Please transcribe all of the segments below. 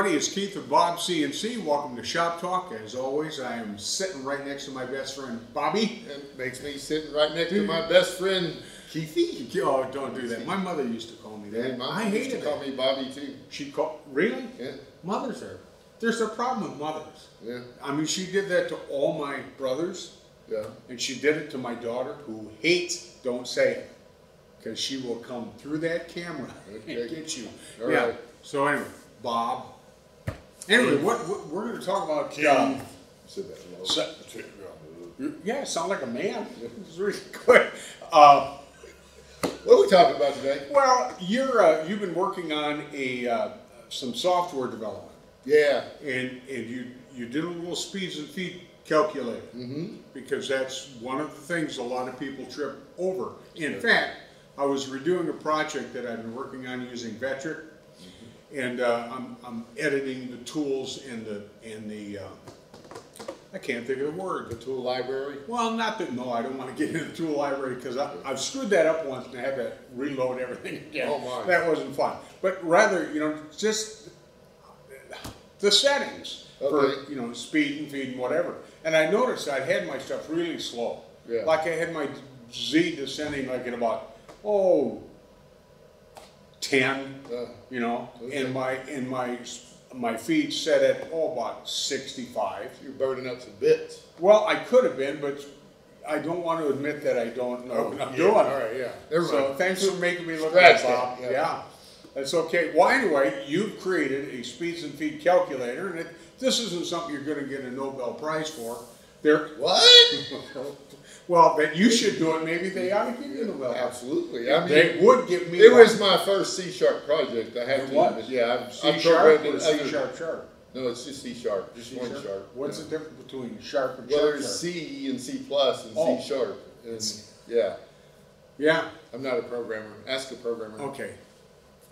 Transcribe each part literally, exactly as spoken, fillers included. everybody, it's Keith of Bob C N C. Welcome to Shop Talk. As always, I am sitting right next to my best friend, Bobby. It makes me sitting right next to my best friend, Keithy. Oh, don't do that. My mother used to call me that. Yeah, I hated to call that. Me Bobby, too. She called, really? Yeah. Mothers are, there's a problem with mothers. Yeah. I mean, she did that to all my brothers. Yeah. And she did it to my daughter, who hates, don't say it, because she will come through that camera okay. and get you. All yeah. right. So anyway, Bob. Anyway, what, what we're going to talk about? Keith. So, yeah, sound like a man. It's really good. Uh, what are we talking about today? Well, you're uh, you've been working on a uh, some software development. Yeah. And and you you did a little speeds and feeds calculator mm-hmm. because that's one of the things a lot of people trip over. In sure. fact, I was redoing a project that I've been working on using Vectric. And uh, I'm, I'm editing the tools in the, in the um, I can't think of the word. The tool library? Well, not that, no, I don't want to get into the tool library because I've screwed that up once and I had to reload everything again. Oh my. That wasn't fun. But rather, you know, just the settings okay. for, you know, speed and feed and whatever. And I noticed I had my stuff really slow. Yeah. Like I had my Z descending like at about, oh, ten, uh, you know, okay. and my and my my feed set at oh about sixty-five. You're burning up some bits. Well, I could have been, but I don't want to admit that I don't know oh, what I'm yeah. doing. All right, yeah. Never so mind. Thanks for making me look like Bob. Yeah. yeah, that's okay. Well, anyway, you've created a speeds and feed calculator, and it, this isn't something you're going to get a Nobel Prize for. There. What? Well, that you should do it. Maybe they ought to give you the well. Absolutely. I mean, they would give me. It one. was my first C sharp project. I had to. Yeah, C I've sharp or C sharp sharp. No, it's just C sharp. Just C one sharp. sharp. What's yeah. the difference between sharp and well, sharp? Well, there's C and C plus and oh. C sharp. And yeah. Yeah. I'm not a programmer. Ask a programmer. Okay.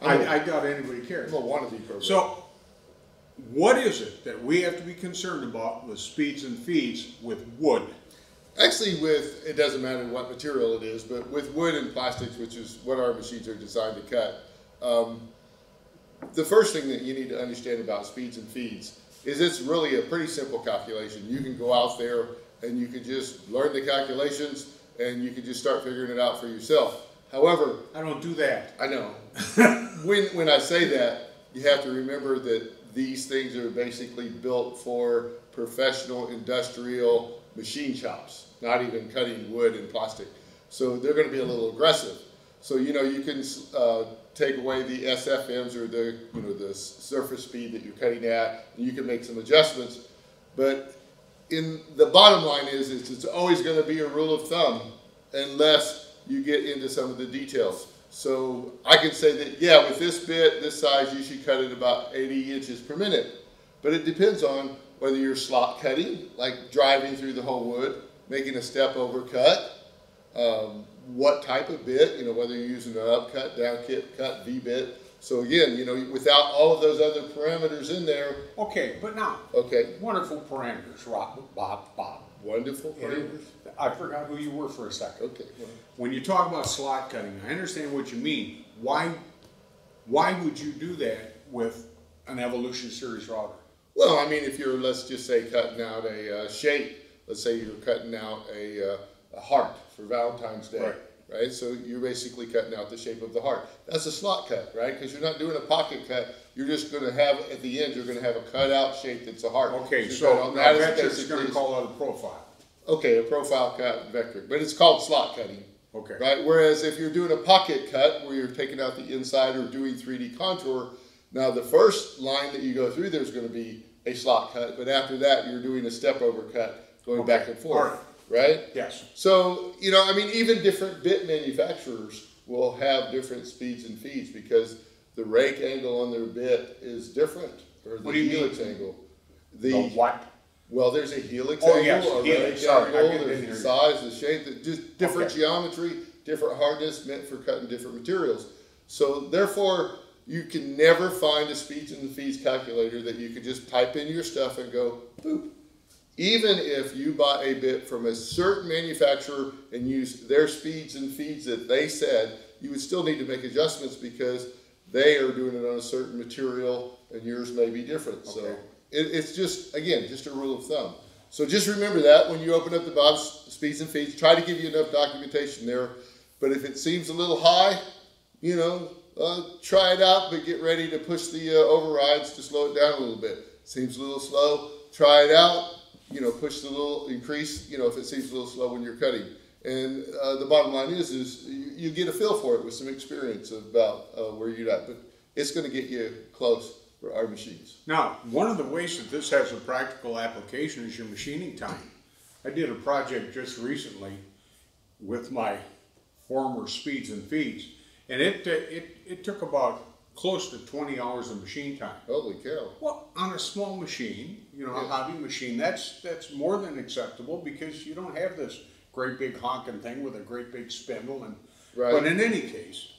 I, I, I doubt anybody cares. I'm a wannabe programmer. So, what is it that we have to be concerned about with speeds and feeds with wood? Actually, with, it doesn't matter what material it is, but with wood and plastics, which is what our machines are designed to cut, um, the first thing that you need to understand about speeds and feeds is it's really a pretty simple calculation. You can go out there and you can just learn the calculations and you can just start figuring it out for yourself. However, I don't do that. I know. when, when I say that, you have to remember that these things are basically built for professional, industrial machine shops. Not even cutting wood and plastic. So they're going to be a little aggressive. So, you know, you can uh, take away the S F Ms or the, you know, the surface speed that you're cutting at, and you can make some adjustments. But in the bottom line is, is it's always going to be a rule of thumb unless you get into some of the details. So I can say that, yeah, with this bit, this size, you should cut it about eighty inches per minute. But it depends on whether you're slot cutting, like driving through the whole wood, making a step over cut, um, what type of bit, you know, whether you're using an up cut, down kit, cut, V-bit. So again, you know, without all of those other parameters in there. Okay, but now. Okay. Wonderful parameters, Rob, Bob, Bob. Wonderful parameters? I forgot who you were for a second. Okay. When you talk about slot cutting, I understand what you mean. Why, why would you do that with an Evolution Series router? Well, I mean, if you're, let's just say, cutting out a uh, shape. Let's say you're cutting out a, uh, a heart for Valentine's Day, right. right? So you're basically cutting out the shape of the heart. That's a slot cut, right? Because you're not doing a pocket cut. You're just going to have, at the end, you're going to have a cutout shape that's a heart. Okay, so, so now Vectric's going to call out a profile. Okay, a profile cut in Vectric, but it's called slot cutting. Okay. Right? Whereas if you're doing a pocket cut where you're taking out the inside or doing three D contour, now the first line that you go through there's going to be a slot cut, but after that you're doing a step over cut. Going okay. back and forth, right. right? Yes. So, you know, I mean, even different bit manufacturers will have different speeds and feeds because the rake angle on their bit is different. Or the what do you helix mean? angle. The, the what? Well, there's a helix oh, angle, yes. a rake Sorry, angle, there's the size, the shape, the, just different okay. geometry, different hardness meant for cutting different materials. So, therefore, you can never find a speeds and feeds calculator that you can just type in your stuff and go, boop. Even if you buy a bit from a certain manufacturer and use their speeds and feeds that they said, you would still need to make adjustments because they are doing it on a certain material and yours may be different. Okay. So it, it's just, again, just a rule of thumb. So just remember that when you open up the Bob's Speeds and Feeds, try to give you enough documentation there. But if it seems a little high, you know, uh, try it out, but get ready to push the uh, overrides to slow it down a little bit. Seems a little slow, try it out, you know, push the little increase, you know, if it seems a little slow when you're cutting. And uh, the bottom line is, is you, you get a feel for it with some experience about uh, where you're at, but it's going to get you close for our machines. Now, one of the ways that this has a practical application is your machining time. I did a project just recently with my former Speeds and Feeds, and it, it, it took about close to twenty hours of machine time. Holy cow. Well, on a small machine, you know, yeah. a hobby machine, that's, that's more than acceptable because you don't have this great big honking thing with a great big spindle. And, right. But in any case,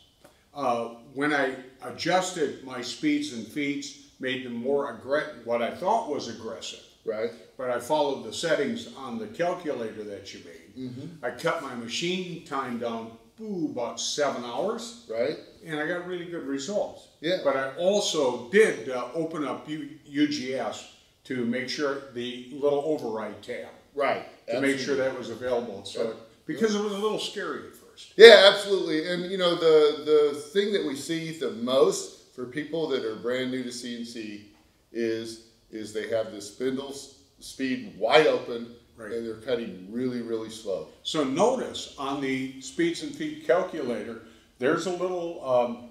uh, when I adjusted my Speeds and Feeds, made them more aggressive, what I thought was aggressive. Right. But I followed the settings on the calculator that you made. Mm-hmm. I cut my machine time down, ooh, about seven hours. Right. And I got really good results. Yeah. But I also did uh, open up U G S to make sure the little override tab. Right. To absolutely. Make sure that was available. So right. because it was a little scary at first. Yeah, absolutely. And you know, the, the thing that we see the most for people that are brand new to C N C is, is they have the spindle speed wide open right. and they're cutting really, really slow. So notice on the Speeds and Feed calculator, there's a little um,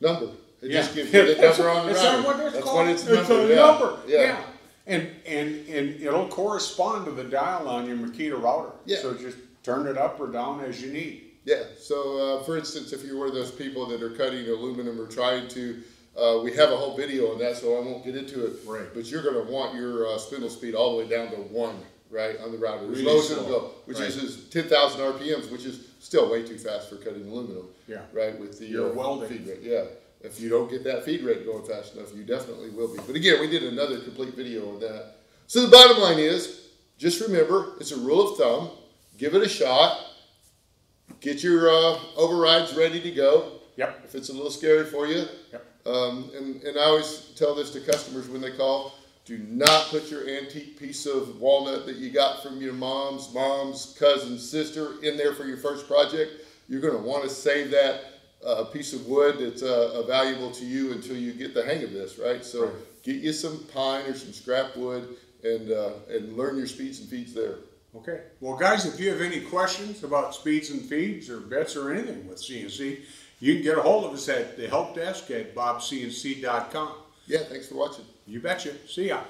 number. It yeah. just gives you the number on the right. What That's called. What it's numbered. It's a yeah. number. Yeah. yeah. And, and, and it'll correspond to the dial on your Makita router. Yeah. So just turn it up or down as you need. Yeah. So, uh, for instance, if you're one of those people that are cutting aluminum or trying to, uh, we have a whole video on that, so I won't get into it. Right. But you're going to want your uh, spindle speed all the way down to one, right, on the router. Really slow. As low as it'll go, which right. is ten thousand R P Ms, which is still way too fast for cutting aluminum. Yeah. Right, with the your uh, welding feed rate. Yeah. If you don't get that feed rate going fast enough, you definitely will be. But again, we did another complete video on that. So the bottom line is, just remember, it's a rule of thumb. Give it a shot. Get your uh, overrides ready to go. Yep. If it's a little scary for you. Yep. Um, and, and I always tell this to customers when they call, do not put your antique piece of walnut that you got from your mom's, mom's, cousin's, sister in there for your first project. You're going to want to save that. A piece of wood that's uh, valuable to you until you get the hang of this, right? So right. get you some pine or some scrap wood and uh, and learn your Speeds and Feeds there. Okay. Well, guys, if you have any questions about Speeds and Feeds or bits or anything with C N C, you can get a hold of us at the help desk at bob c n c dot com. Yeah, thanks for watching. You betcha. See ya.